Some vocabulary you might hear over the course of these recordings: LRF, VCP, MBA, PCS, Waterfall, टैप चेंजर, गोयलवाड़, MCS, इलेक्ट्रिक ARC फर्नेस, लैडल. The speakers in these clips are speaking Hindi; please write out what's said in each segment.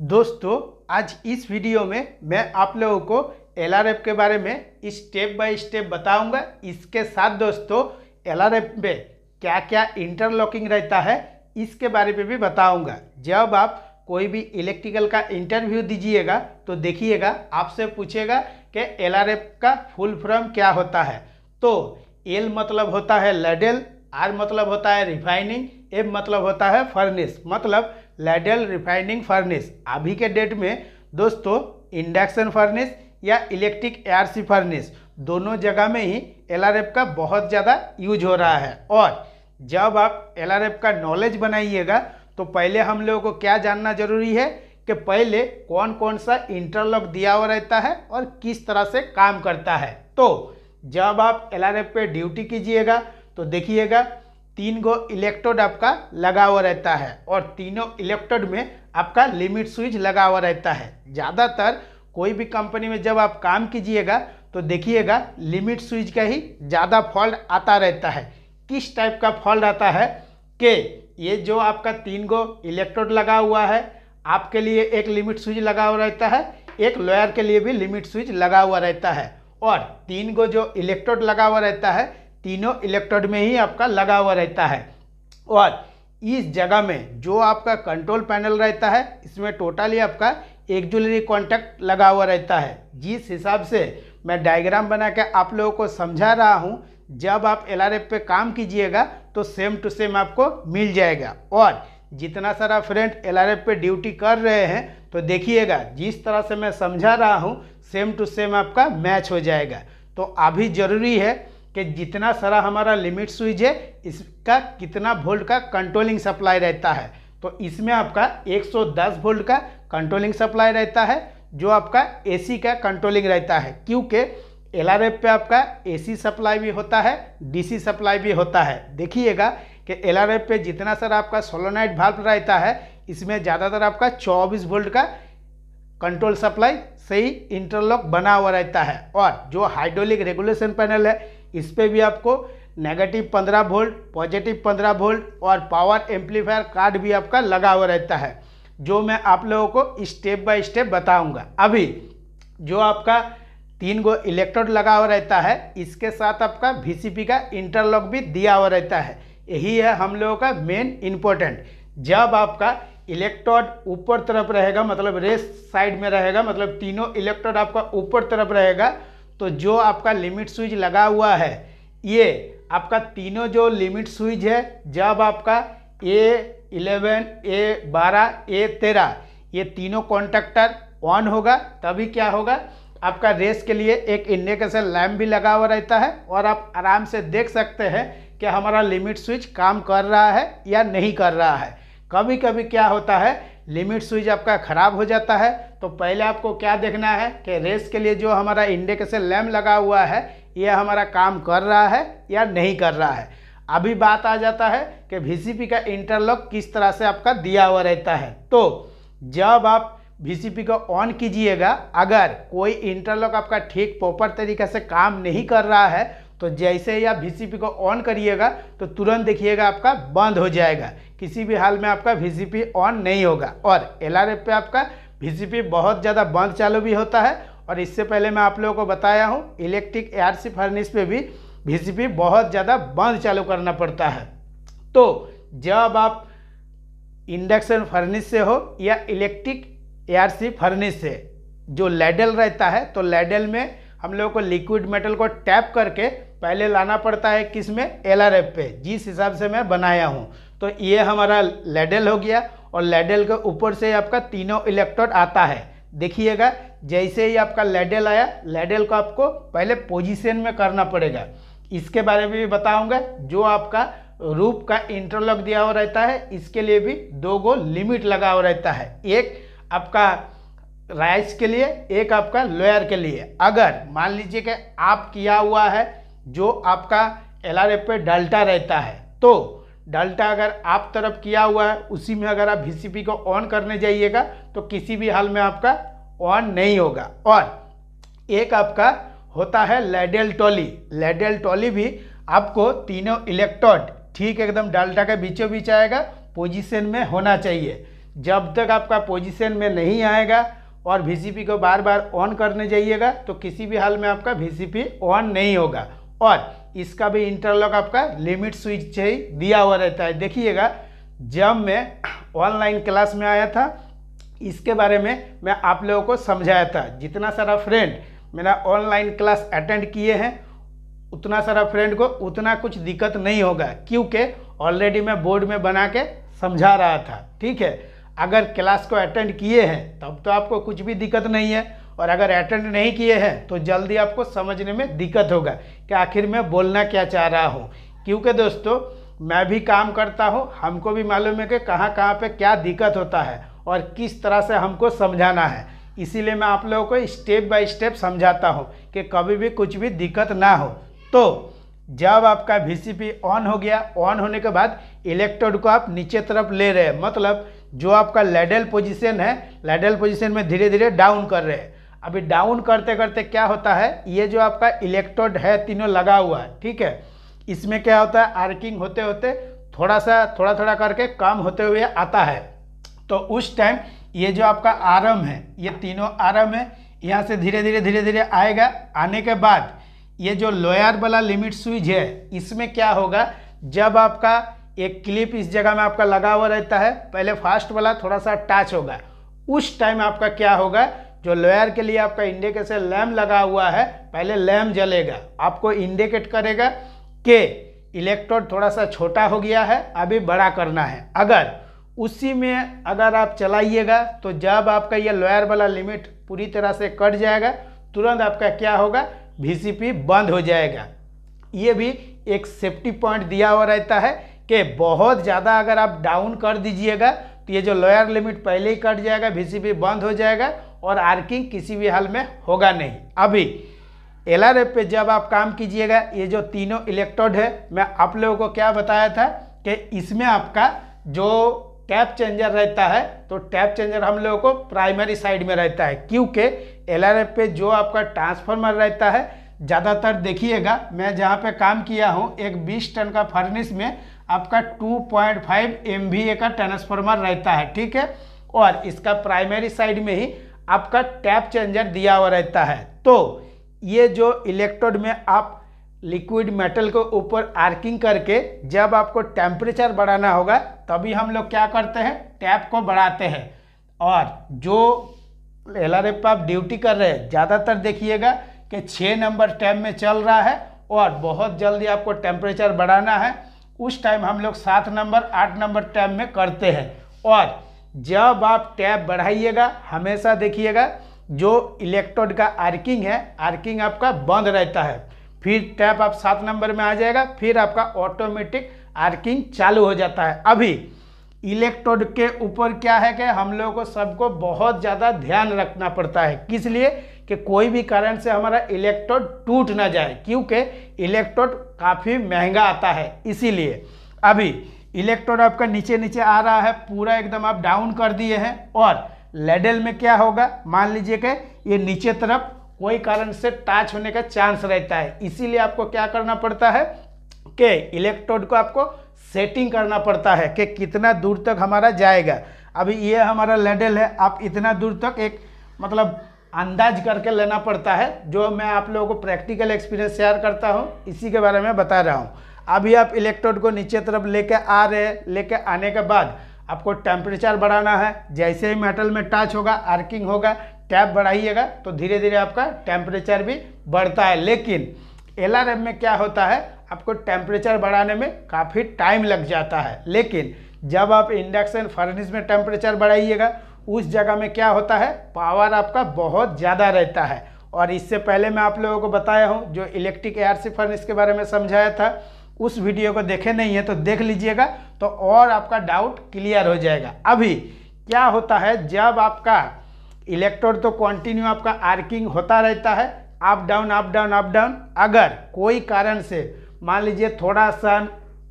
दोस्तों आज इस वीडियो में मैं आप लोगों को LRF के बारे में स्टेप बाय स्टेप बताऊंगा। इसके साथ दोस्तों LRF में क्या क्या इंटरलॉकिंग रहता है इसके बारे में भी बताऊंगा। जब आप कोई भी इलेक्ट्रिकल का इंटरव्यू दीजिएगा तो देखिएगा आपसे पूछेगा कि LRF का फुल फॉर्म क्या होता है। तो L मतलब होता है लैडल, R मतलब होता है रिफाइनिंग, F मतलब होता है फर्नेस, मतलब लैडल रिफाइनिंग फर्नेस। अभी के डेट में दोस्तों इंडक्शन फर्नेस या इलेक्ट्रिक एआरसी फर्नेस दोनों जगह में ही LRF का बहुत ज़्यादा यूज हो रहा है। और जब आप LRF का नॉलेज बनाइएगा तो पहले हम लोगों को क्या जानना जरूरी है कि पहले कौन कौन सा इंटरलॉक दिया हुआ रहता है और किस तरह से काम करता है। तो जब आप LRF पे ड्यूटी कीजिएगा तो देखिएगा तीन गो इलेक्ट्रोड आपका लगा हुआ रहता है और तीनों इलेक्ट्रोड में आपका लिमिट स्विच लगा हुआ रहता है। ज़्यादातर कोई भी कंपनी में जब आप काम कीजिएगा तो देखिएगा लिमिट स्विच का ही ज़्यादा फॉल्ट आता रहता है। किस टाइप का फॉल्ट आता है कि ये जो आपका तीन गो इलेक्ट्रोड लगा हुआ है आपके लिए एक लिमिट स्विच लगा हुआ रहता है, एक लोयर के लिए भी लिमिट स्विच लगा हुआ रहता है और तीन गो जो इलेक्ट्रोड लगा हुआ रहता है तीनों इलेक्ट्रोड में ही आपका लगा हुआ रहता है। और इस जगह में जो आपका कंट्रोल पैनल रहता है इसमें टोटली आपका एक्सिलरी कॉन्टैक्ट लगा हुआ रहता है। जिस हिसाब से मैं डायग्राम बना के आप लोगों को समझा रहा हूँ, जब आप LRF पे काम कीजिएगा तो सेम टू सेम आपको मिल जाएगा। और जितना सारा फ्रेंड LRF पे ड्यूटी कर रहे हैं तो देखिएगा जिस तरह से मैं समझा रहा हूँ सेम टू सेम आपका मैच हो जाएगा। तो अभी ज़रूरी है कि जितना सारा हमारा लिमिट स्विच है इसका कितना वोल्ट का कंट्रोलिंग सप्लाई रहता है। तो इसमें आपका 110 वोल्ट का कंट्रोलिंग सप्लाई रहता है जो आपका AC का कंट्रोलिंग रहता है, क्योंकि LRF पे आपका AC सप्लाई भी होता है, DC सप्लाई भी होता है। देखिएगा कि LRF पे जितना सारा आपका सोलोनाइट वाल्व रहता है इसमें ज़्यादातर आपका 24 वोल्ट का कंट्रोल सप्लाई सही इंटरलॉक बना हुआ रहता है। और जो हाइड्रोलिक रेगुलेशन पैनल है इस पर भी आपको नेगेटिव 15 वोल्ट, पॉजिटिव 15 वोल्ट और पावर एम्पलीफायर कार्ड भी आपका लगा हुआ रहता है, जो मैं आप लोगों को स्टेप बाय स्टेप बताऊंगा। अभी जो आपका तीन गो इलेक्ट्रोड लगा हुआ रहता है इसके साथ आपका VCP का इंटरलॉक भी दिया हुआ रहता है। यही है हम लोगों का मेन इम्पोर्टेंट। जब आपका इलेक्ट्रोड ऊपर तरफ रहेगा मतलब रेस्ट साइड में रहेगा, मतलब तीनों इलेक्ट्रोड आपका ऊपर तरफ रहेगा, तो जो आपका लिमिट स्विच लगा हुआ है ये आपका तीनों जो लिमिट स्विच है जब आपका A11, A12, A13 ये तीनों कॉन्टैक्टर ऑन होगा तभी क्या होगा आपका रेस के लिए एक इंडिकेशन लैम्प भी लगा हुआ रहता है और आप आराम से देख सकते हैं कि हमारा लिमिट स्विच काम कर रहा है या नहीं कर रहा है। कभी कभी क्या होता है लिमिट स्विच आपका ख़राब हो जाता है तो पहले आपको क्या देखना है कि रेस के लिए जो हमारा इंडिकेशन लैम्प लगा हुआ है ये हमारा काम कर रहा है या नहीं कर रहा है। अभी बात आ जाता है कि VCP का इंटरलॉक किस तरह से आपका दिया हुआ रहता है। तो जब आप VCP को ऑन कीजिएगा अगर कोई इंटरलॉक आपका ठीक प्रॉपर तरीके से काम नहीं कर रहा है तो जैसे ही आप VCP को ऑन करिएगा तो तुरंत देखिएगा आपका बंद हो जाएगा, किसी भी हाल में आपका VCP ऑन नहीं होगा। और LRF पे आपका VCP बहुत ज़्यादा बंद चालू भी होता है। और इससे पहले मैं आप लोगों को बताया हूँ इलेक्ट्रिक एआरसी फर्नेस पे भी VCP बहुत ज़्यादा बंद चालू करना पड़ता है। तो जब आप इंडक्शन फर्नेस से हो या इलेक्ट्रिक एआरसी फर्नेस से जो लैडल रहता है तो लैडल में हम लोगों को लिक्विड मेटल को टैप करके पहले लाना पड़ता है किस में LRF पे, जिस हिसाब से मैं बनाया हूँ। तो ये हमारा लैडल हो गया और लैडल के ऊपर से आपका तीनों इलेक्ट्रोड आता है। देखिएगा जैसे ही आपका लैडल आया लैडल को आपको पहले पोजीशन में करना पड़ेगा। इसके बारे में भी बताऊंगा। जो आपका रूप का इंटरलॉक दिया हुआ रहता है इसके लिए भी दो गो लिमिट लगा हुआ रहता है, एक आपका राइस के लिए एक आपका लोयर के लिए। अगर मान लीजिए कि आप किया हुआ है जो आपका LRF पे डेल्टा रहता है तो डेल्टा अगर आप तरफ किया हुआ है उसी में अगर आप VCP को ऑन करने जाइएगा तो किसी भी हाल में आपका ऑन नहीं होगा। और एक आपका होता है लैडल टॉली। लैडल टॉली भी आपको तीनों इलेक्ट्रोड ठीक एकदम डेल्टा के बीचों बीच आएगा पोजीशन में होना चाहिए। जब तक आपका पोजीशन में नहीं आएगा और VCP को बार बार ऑन करने जाइएगा तो किसी भी हाल में आपका VCP ऑन नहीं होगा। और इसका भी इंटरलॉक आपका लिमिट स्विच ही दिया हुआ रहता है। देखिएगा, जब मैं ऑनलाइन क्लास में आया था इसके बारे में मैं आप लोगों को समझाया था। जितना सारा फ्रेंड मेरा ऑनलाइन क्लास अटेंड किए हैं उतना सारा फ्रेंड को उतना कुछ दिक्कत नहीं होगा, क्योंकि ऑलरेडी मैं बोर्ड में बना के समझा रहा था। ठीक है, अगर क्लास को अटेंड किए हैं तब तो आपको कुछ भी दिक्कत नहीं है, और अगर अटेंड नहीं किए हैं तो जल्दी आपको समझने में दिक्कत होगा कि आखिर मैं बोलना क्या चाह रहा हूँ। क्योंकि दोस्तों मैं भी काम करता हूँ, हमको भी मालूम है कि कहाँ कहाँ पे क्या दिक्कत होता है और किस तरह से हमको समझाना है। इसीलिए मैं आप लोगों को स्टेप बाय स्टेप समझाता हूँ कि कभी भी कुछ भी दिक्कत ना हो। तो जब आपका VCP ऑन हो गया, ऑन होने के बाद इलेक्ट्रोड को आप नीचे तरफ ले रहे हैं, मतलब जो आपका लैडल पोजीशन है लैडल पोजीशन में धीरे धीरे डाउन कर रहे हैं। अभी डाउन करते करते क्या होता है, ये जो आपका इलेक्ट्रोड है तीनों लगा हुआ है, ठीक है, इसमें क्या होता है आर्किंग होते होते थोड़ा सा थोड़ा करके कम होते हुए आता है। तो उस टाइम ये जो आपका आरम है, ये तीनों आरम है, यहाँ से धीरे धीरे आएगा। आने के बाद ये जो लोयर वाला लिमिट स्विच है इसमें क्या होगा, जब आपका एक क्लिप इस जगह में आपका लगा हुआ रहता है, पहले फास्ट वाला थोड़ा सा टच होगा, उस टाइम आपका क्या होगा, जो लोयर के लिए आपका इंडिकेटर लैम्प लगा हुआ है पहले लैम्प जलेगा, आपको इंडिकेट करेगा कि इलेक्ट्रोड थोड़ा सा छोटा हो गया है, अभी बड़ा करना है। अगर उसी में अगर आप चलाइएगा तो जब आपका ये लोयर वाला लिमिट पूरी तरह से कट जाएगा तुरंत आपका क्या होगा, VCP बंद हो जाएगा। ये भी एक सेफ्टी पॉइंट दिया हुआ रहता है कि बहुत ज़्यादा अगर आप डाउन कर दीजिएगा तो ये जो लोअर लिमिट पहले ही कट जाएगा, VCP बंद हो जाएगा और आर्किंग किसी भी हाल में होगा नहीं। अभी LRF पे जब आप काम कीजिएगा, ये जो तीनों इलेक्ट्रोड है, मैं आप लोगों को क्या बताया था कि इसमें आपका जो टैप चेंजर रहता है, तो टैप चेंजर हम लोगों को प्राइमरी साइड में रहता है, क्योंकि LRF पे जो आपका ट्रांसफार्मर रहता है ज़्यादातर देखिएगा, मैं जहाँ पे काम किया हूँ एक 20 टन का फर्निस में आपका 2.5 MBA का ट्रांसफार्मर रहता है, ठीक है, और इसका प्राइमरी साइड में ही आपका टैप चेंजर दिया हुआ रहता है। तो ये जो इलेक्ट्रोड में आप लिक्विड मेटल के ऊपर आर्किंग करके जब आपको टेम्परेचर बढ़ाना होगा तभी हम लोग क्या करते हैं, टैप को बढ़ाते हैं। और जो LRF पर आप ड्यूटी कर रहे हैं ज़्यादातर देखिएगा कि 6 नंबर टैप में चल रहा है और बहुत जल्दी आपको टेम्परेचर बढ़ाना है, उस टाइम हम लोग 7 नंबर 8 नंबर टैब में करते हैं। और जब आप टैब बढ़ाइएगा हमेशा देखिएगा जो इलेक्ट्रोड का आर्किंग है, आर्किंग आपका बंद रहता है, फिर टैब आप 7 नंबर में आ जाएगा, फिर आपका ऑटोमेटिक आर्किंग चालू हो जाता है। अभी इलेक्ट्रोड के ऊपर क्या है कि हम लोगों को सबको बहुत ज़्यादा ध्यान रखना पड़ता है, किस लिए कि कोई भी कारण से हमारा इलेक्ट्रोड टूट ना जाए, क्योंकि इलेक्ट्रोड काफ़ी महंगा आता है। इसीलिए अभी इलेक्ट्रोड आपका नीचे आ रहा है, पूरा एकदम आप डाउन कर दिए हैं, और लेडल में क्या होगा, मान लीजिए कि ये नीचे तरफ कोई कारण से टच होने का चांस रहता है। इसीलिए आपको क्या करना पड़ता है कि इलेक्ट्रोड को आपको सेटिंग करना पड़ता है कि कितना दूर तक हमारा जाएगा। अभी ये हमारा लेडल है, आप इतना दूर तक एक मतलब अंदाज करके लेना पड़ता है, जो मैं आप लोगों को प्रैक्टिकल एक्सपीरियंस शेयर करता हूँ, इसी के बारे में बता रहा हूँ। अभी आप इलेक्ट्रोड को नीचे तरफ लेके आ रहे हैं, लेके आने के बाद आपको टेम्परेचर बढ़ाना है, जैसे ही मेटल में टच होगा आर्किंग होगा, टैप बढ़ाइएगा तो धीरे धीरे आपका टेम्परेचर भी बढ़ता है। लेकिन LRF में क्या होता है, आपको टेम्परेचर बढ़ाने में काफ़ी टाइम लग जाता है, लेकिन जब आप इंडक्शन फर्नेस में टेम्परेचर बढ़ाइएगा उस जगह में क्या होता है, पावर आपका बहुत ज़्यादा रहता है। और इससे पहले मैं आप लोगों को बताया हूँ जो इलेक्ट्रिक ARC फर्नेस के बारे में समझाया था, उस वीडियो को देखे नहीं है तो देख लीजिएगा, तो और आपका डाउट क्लियर हो जाएगा। अभी क्या होता है, जब आपका इलेक्ट्रोड तो कंटिन्यू आपका आर्किंग होता रहता है, up down up down up down, अगर कोई कारण से मान लीजिए थोड़ा सा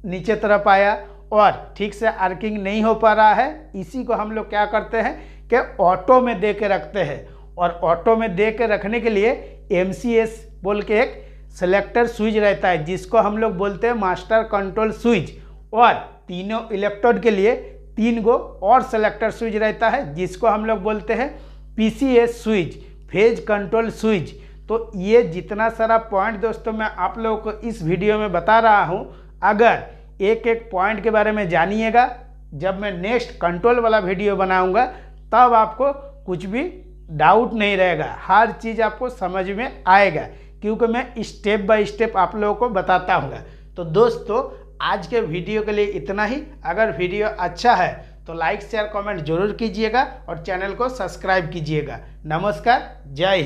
नीचे तरफ आया और ठीक से आर्किंग नहीं हो पा रहा है, इसी को हम लोग क्या करते हैं कि ऑटो में दे के रखते हैं। और ऑटो में दे के रखने के लिए MCS बोल के एक सेलेक्टर स्विच रहता है, जिसको हम लोग बोलते हैं मास्टर कंट्रोल स्विच, और तीनों इलेक्ट्रोड के लिए तीन गो और सेलेक्टर स्विच रहता है जिसको हम लोग बोलते हैं PCS switch, phase control switch. तो ये जितना सारा पॉइंट दोस्तों मैं आप लोगों को इस वीडियो में बता रहा हूँ, अगर एक एक पॉइंट के बारे में जानिएगा। जब मैं नेक्स्ट कंट्रोल वाला वीडियो बनाऊँगा तब आपको कुछ भी डाउट नहीं रहेगा, हर चीज़ आपको समझ में आएगा, क्योंकि मैं स्टेप बाय स्टेप आप लोगों को बताता हूँ। तो दोस्तों आज के वीडियो के लिए इतना ही। अगर वीडियो अच्छा है तो लाइक शेयर कमेंट जरूर कीजिएगा और चैनल को सब्सक्राइब कीजिएगा। नमस्कार, जय हिंद।